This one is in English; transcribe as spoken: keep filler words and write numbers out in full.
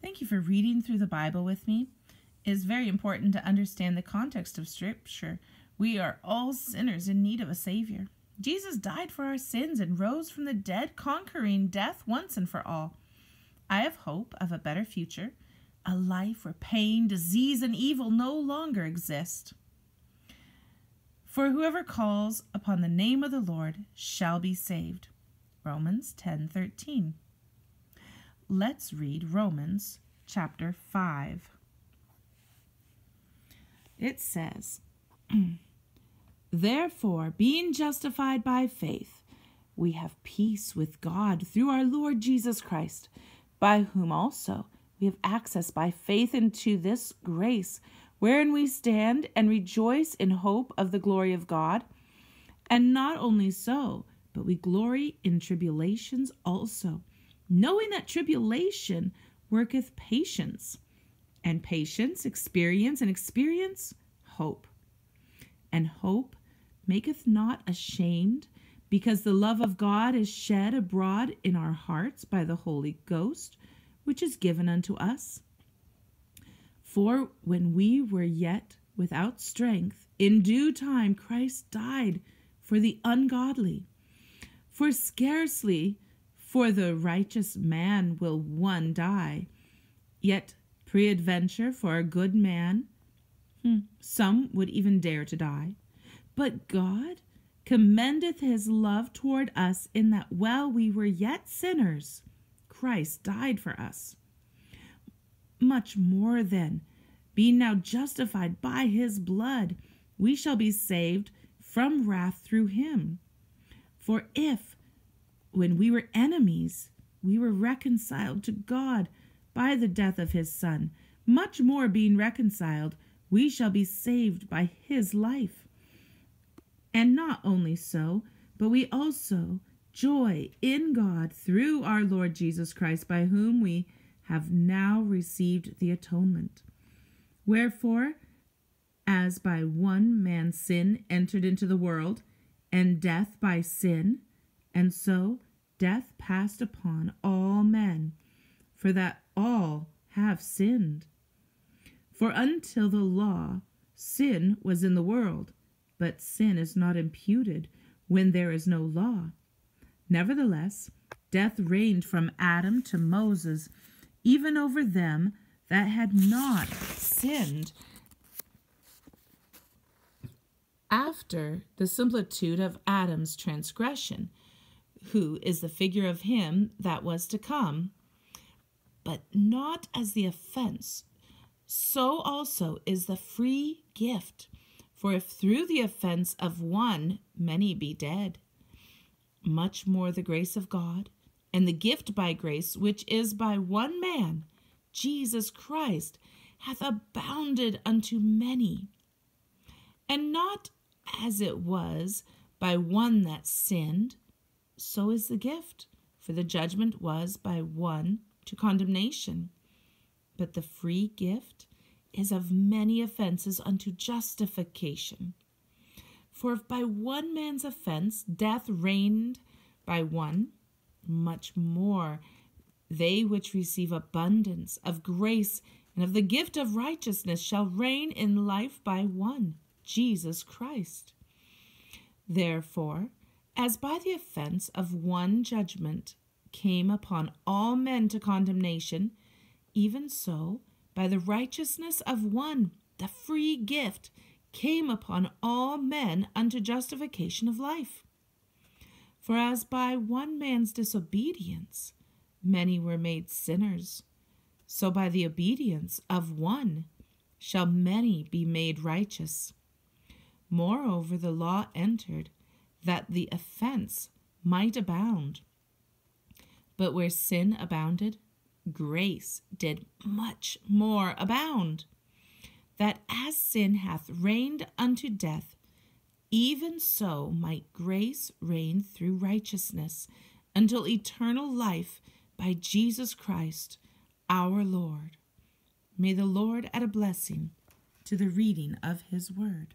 Thank you for reading through the Bible with me. It is very important to understand the context of Scripture. We are all sinners in need of a Savior. Jesus died for our sins and rose from the dead, conquering death once and for all. I have hope of a better future, a life where pain, disease, and evil no longer exist. For whoever calls upon the name of the Lord shall be saved. Romans ten thirteen. Let's read Romans chapter five. It says, "Therefore, being justified by faith, we have peace with God through our Lord Jesus Christ, by whom also we have access by faith into this grace, wherein we stand and rejoice in hope of the glory of God. And not only so, but we glory in tribulations also, knowing that tribulation worketh patience, and patience experience, and experience hope. And hope maketh not ashamed, because the love of God is shed abroad in our hearts by the Holy Ghost, which is given unto us. For when we were yet without strength, in due time Christ died for the ungodly. For scarcely for the righteous man will one die, yet peradventure for a good man, some would even dare to die. But God commendeth his love toward us, in that while we were yet sinners, Christ died for us. Much more then, being now justified by his blood, we shall be saved from wrath through him. For if, when we were enemies, we were reconciled to God by the death of his Son, much more being reconciled, we shall be saved by his life. And not only so, but we also joy in God through our Lord Jesus Christ, by whom we have now received the atonement. Wherefore, as by one man sin entered into the world, and death by sin, and so death passed upon all men, for that all have sinned. For until the law, sin was in the world, but sin is not imputed when there is no law. Nevertheless, death reigned from Adam to Moses, even over them that had not sinned, after the similitude of Adam's transgression, who is the figure of him that was to come. But not as the offense, so also is the free gift. For if through the offense of one many be dead, much more the grace of God, and the gift by grace, which is by one man, Jesus Christ, hath abounded unto many. And not as it was by one that sinned, so is the gift. For the judgment was by one to condemnation, but the free gift is of many offenses unto justification. For if by one man's offense death reigned by one, much more they which receive abundance of grace and of the gift of righteousness shall reign in life by one, Jesus Christ. Therefore, as by the offense of one judgment came upon all men to condemnation, even so by the righteousness of one the free gift came upon all men unto justification of life. For as by one man's disobedience many were made sinners, so by the obedience of one shall many be made righteous. Moreover, the law entered, that the offense might abound. But where sin abounded, grace did much more abound, that as sin hath reigned unto death, even so might grace reign through righteousness, until eternal life by Jesus Christ our Lord." May the Lord add a blessing to the reading of his word.